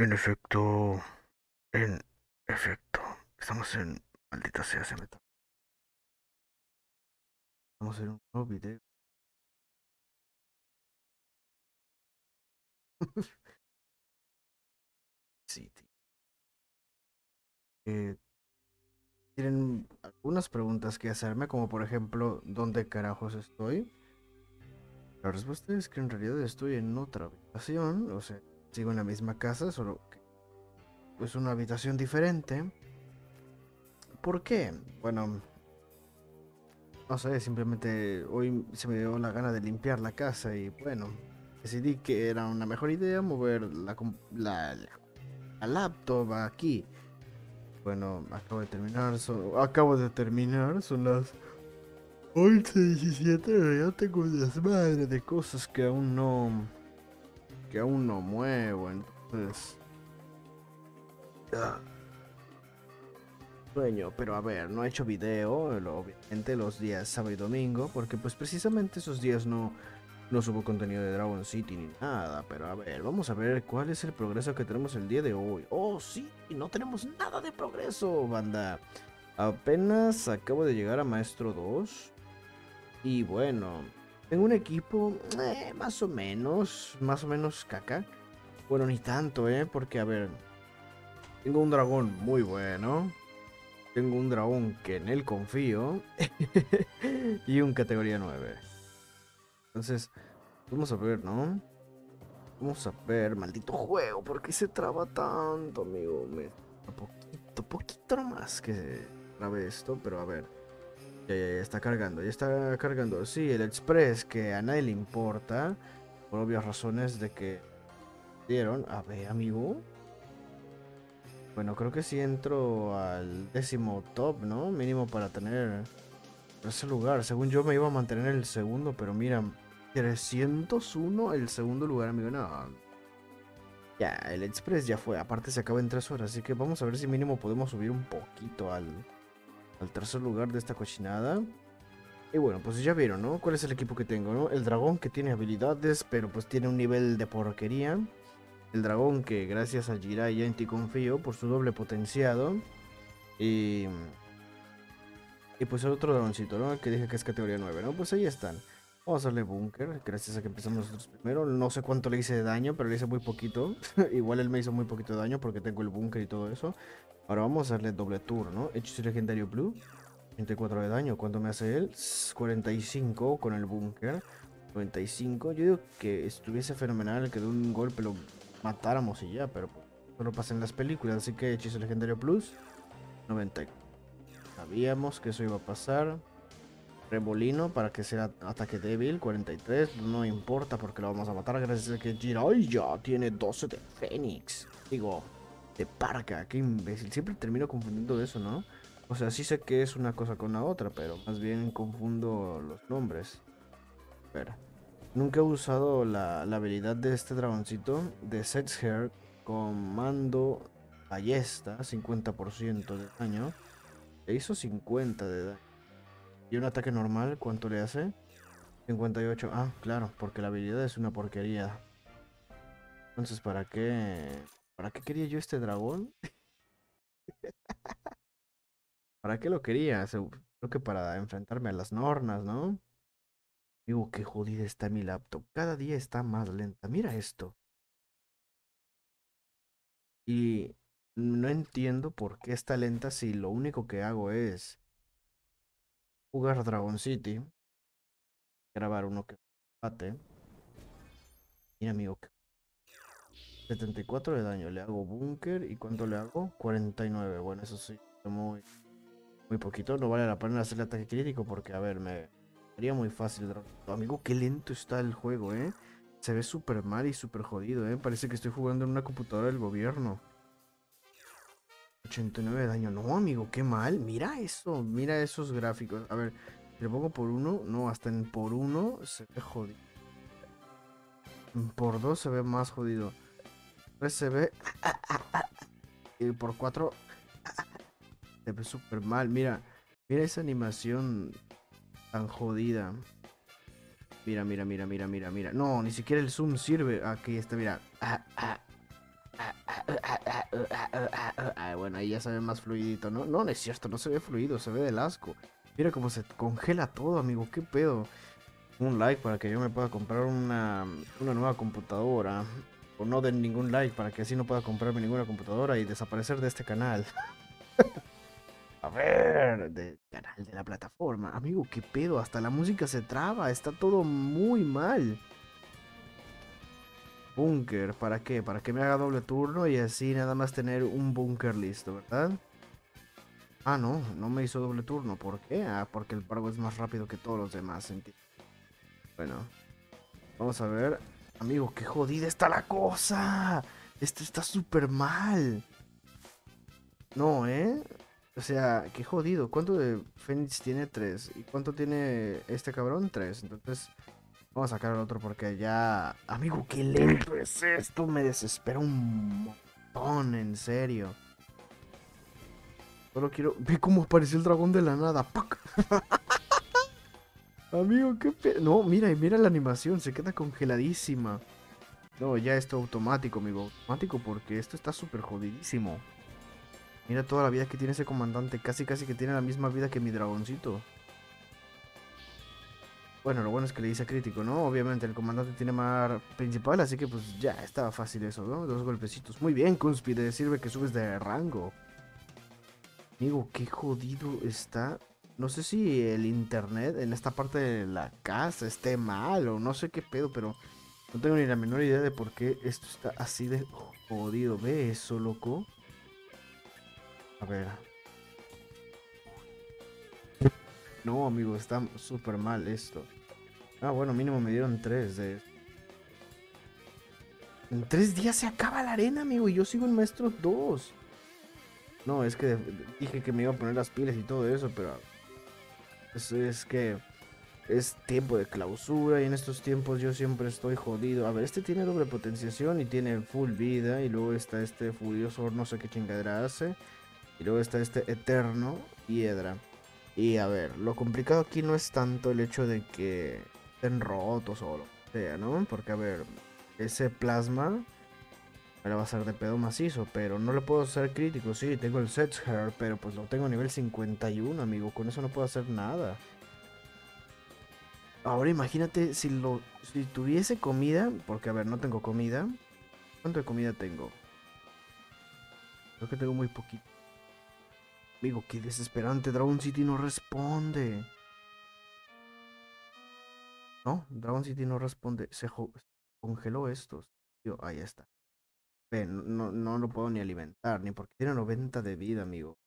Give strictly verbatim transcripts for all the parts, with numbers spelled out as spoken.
En efecto, en efecto, estamos en... Maldita sea, se meta. Vamos a hacer un nuevo video. Sí, tío. Eh, tienen algunas preguntas que hacerme, como por ejemplo, ¿dónde carajos estoy? La respuesta es que en realidad estoy en otra habitación, o sea, sigo en la misma casa, solo que es una habitación diferente. ¿Por qué? Bueno... No sé, simplemente hoy se me dio la gana de limpiar la casa y bueno, decidí que era una mejor idea mover la, la, la laptop aquí. Bueno, acabo de terminar, so, acabo de terminar, son las once diecisiete, ya tengo las madres de cosas que aún no, que aún no muevo, entonces... Ah. Sueño, pero a ver, no he hecho video, obviamente, los días sábado y domingo, porque pues precisamente esos días no, no subo contenido de Dragon City ni nada, pero a ver, vamos a ver cuál es el progreso que tenemos el día de hoy. Oh, sí, no tenemos nada de progreso, banda. Apenas acabo de llegar a Maestro dos, y bueno, tengo un equipo eh, más o menos, más o menos caca. Bueno, ni tanto, eh, porque a ver, tengo un dragón muy bueno. Tengo un dragón que en él confío y un categoría nueve. Entonces, vamos a ver, ¿no? Vamos a ver, maldito juego, ¿por qué se traba tanto, amigo? Me... Poquito, poquito más que se trabe esto, pero a ver. Ya, ya, ya está cargando, ya está cargando. Sí, el Express que a nadie le importa, por obvias razones de que dieron. A ver, amigo. Bueno, creo que si sí entro al décimo top, ¿no? Mínimo para tener ese lugar. Según yo me iba a mantener el segundo, pero mira, trescientos uno el segundo lugar, amigo. No. Ya, el Express ya fue. Aparte se acaba en tres horas, así que vamos a ver si mínimo podemos subir un poquito al, al tercer lugar de esta cochinada. Y bueno, pues ya vieron, ¿no? ¿Cuál es el equipo que tengo, no? El dragón que tiene habilidades, pero pues tiene un nivel de porquería. El dragón que gracias a Jiraiya en ti confío por su doble potenciado. Y... Y pues el otro dragoncito, ¿no? El que dije que es categoría nueve, ¿no? Pues ahí están. Vamos a darle búnker, gracias a que empezamos nosotros primero. No sé cuánto le hice de daño, pero le hice muy poquito. Igual él me hizo muy poquito de daño porque tengo el búnker y todo eso. Ahora vamos a darle doble tour, ¿no? Hechizo legendario blue. veinticuatro de daño. ¿Cuánto me hace él? cuarenta y cinco con el búnker. noventa y cinco. Yo digo que estuviese fenomenal que de un golpe lo... matáramos y ya, pero solo pasa en las películas, así que hechizo legendario plus noventa. Sabíamos que eso iba a pasar. Remolino para que sea ataque débil cuarenta y tres, no importa porque lo vamos a matar gracias a que Jiraiya tiene doce de Fénix, digo, de Parca, qué imbécil, siempre termino confundiendo eso, ¿no? O sea, sí sé que es una cosa con la otra, pero más bien confundo los nombres. Espera. Nunca he usado la, la habilidad de este dragoncito de Sexhare con mando a Yesta, cincuenta por ciento de daño. Le hizo cincuenta de daño. ¿Y un ataque normal cuánto le hace? cincuenta y ocho. Ah, claro, porque la habilidad es una porquería. Entonces, ¿para qué? ¿Para qué quería yo este dragón? ¿Para qué lo quería? Creo que para enfrentarme a las nornas, ¿no? Digo, qué jodida está mi laptop. Cada día está más lenta. Mira esto. Y no entiendo por qué está lenta si lo único que hago es jugar Dragon City. Grabar uno que bate. Mira, amigo. setenta y cuatro de daño. Le hago búnker. ¿Y cuánto le hago? cuarenta y nueve. Bueno, eso sí. Muy, muy poquito. No vale la pena hacerle ataque crítico porque, a ver, me... sería muy fácil, amigo. Qué lento está el juego, eh. Se ve súper mal y súper jodido, eh. Parece que estoy jugando en una computadora del gobierno. ochenta y nueve de daño. No, amigo, qué mal. Mira eso. Mira esos gráficos. A ver, le pongo por uno. No, hasta en por uno se ve jodido. Por dos se ve más jodido. tres se ve. Y por cuatro. Se ve súper mal. Mira. Mira esa animación. Tan jodida. Mira, mira, mira, mira, mira, mira. No, ni siquiera el zoom sirve. Aquí está, mira. Ah, ah, ah, ah. Bueno, ahí ya se ve más fluidito, ¿no? No, no es cierto, no se ve fluido, se ve del asco. Mira cómo se congela todo, amigo, qué pedo. Un like para que yo me pueda comprar una, una nueva computadora. O no den ningún like para que así no pueda comprarme ninguna computadora y desaparecer de este canal. A ver, del canal de la plataforma. Amigo, qué pedo, hasta la música se traba, está todo muy mal. Búnker, ¿para qué? Para que me haga doble turno y así nada más tener un búnker listo, ¿verdad? Ah, no, no me hizo doble turno, ¿por qué? Ah, porque el barbo es más rápido que todos los demás, entiendo. Bueno, vamos a ver. Amigo, qué jodida está la cosa. Esto está súper mal. No, ¿eh? O sea, qué jodido. ¿Cuánto de Fénix tiene? Tres. ¿Y cuánto tiene este cabrón? Tres. Entonces, vamos a sacar al otro porque ya... Amigo, qué lento es esto. Me desespera un montón, en serio. Solo quiero... Ve cómo apareció el dragón de la nada. ¡Pac! Amigo, qué pedo. No, mira, mira la animación, se queda congeladísima. No, ya esto automático, amigo. Automático porque esto está súper jodidísimo. Mira toda la vida que tiene ese comandante. Casi, casi que tiene la misma vida que mi dragoncito. Bueno, lo bueno es que le hice crítico, ¿no? Obviamente el comandante tiene mar principal, así que pues ya estaba fácil eso, ¿no? Dos golpecitos. Muy bien, Cúspide. Sirve que subes de rango. Amigo, qué jodido está... No sé si el internet en esta parte de la casa esté mal o no sé qué pedo, pero no tengo ni la menor idea de por qué esto está así de jodido. ¿Ve eso, loco? A ver. No, amigo, está súper mal esto. Ah, bueno, mínimo me dieron tres de... En tres días se acaba la arena, amigo, y yo sigo en maestro dos. No, es que dije que me iba a poner las pilas y todo eso, pero... Es, es que es tiempo de clausura y en estos tiempos yo siempre estoy jodido. A ver, este tiene doble potenciación y tiene full vida. Y luego está este furioso, no sé qué chingadera hace. Y luego está este eterno hiedra. Y a ver, lo complicado aquí no es tanto el hecho de que estén rotos o lo que sea, ¿no? Porque a ver, ese plasma me la va a hacer de pedo macizo, pero no le puedo hacer crítico. Sí, tengo el Sexhare, pero pues lo tengo a nivel cincuenta y uno, amigo. Con eso no puedo hacer nada. Ahora imagínate si lo si tuviese comida, porque a ver, no tengo comida. ¿Cuánto de comida tengo? Creo que tengo muy poquito. Amigo, qué desesperante. Dragon City no responde. No, Dragon City no responde. Se, se congeló esto. Tío, ahí está. No, no lo puedo ni alimentar, ni porque tiene noventa de vida, amigo.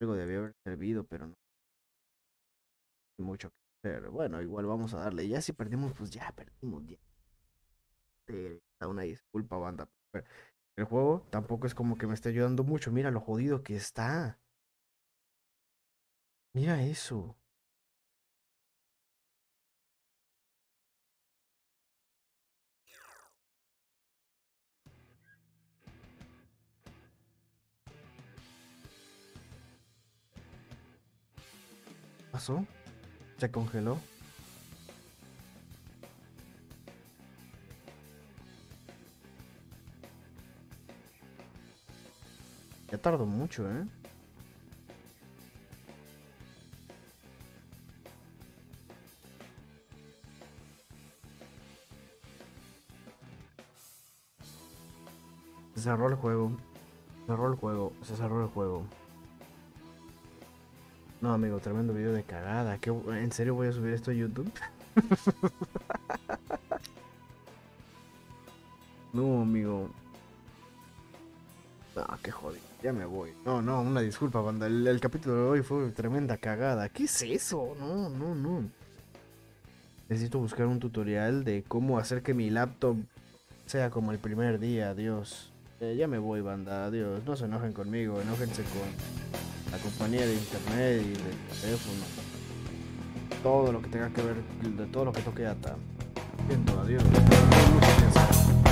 Algo debía haber servido, pero no. Hay mucho que hacer. Bueno, igual vamos a darle. Ya si perdimos, pues ya perdimos. Ya. Eh, una disculpa, banda. Pero el juego tampoco es como que me esté ayudando mucho. Mira lo jodido que está. Mira eso. Pasó, se congeló. Ya tardó mucho, ¿eh? Se cerró el juego. Se cerró el juego. Se cerró el juego. No, amigo, tremendo video de cagada. ¿Qué, ¿En serio voy a subir esto a YouTube? No, amigo. Ah, qué jodido. Ya me voy. No, no, una disculpa, banda. El, el capítulo de hoy fue tremenda cagada. ¿Qué es eso? No, no, no. Necesito buscar un tutorial de cómo hacer que mi laptop sea como el primer día. Adiós. Eh, ya me voy, banda. Adiós. No se enojen conmigo. Enójense con... la compañía de internet y de teléfono, todo lo que tenga que ver, de todo lo que toque data. Bien, adiós.